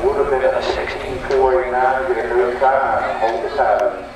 Would have been in the 1649, you can do a timeout, hold the side.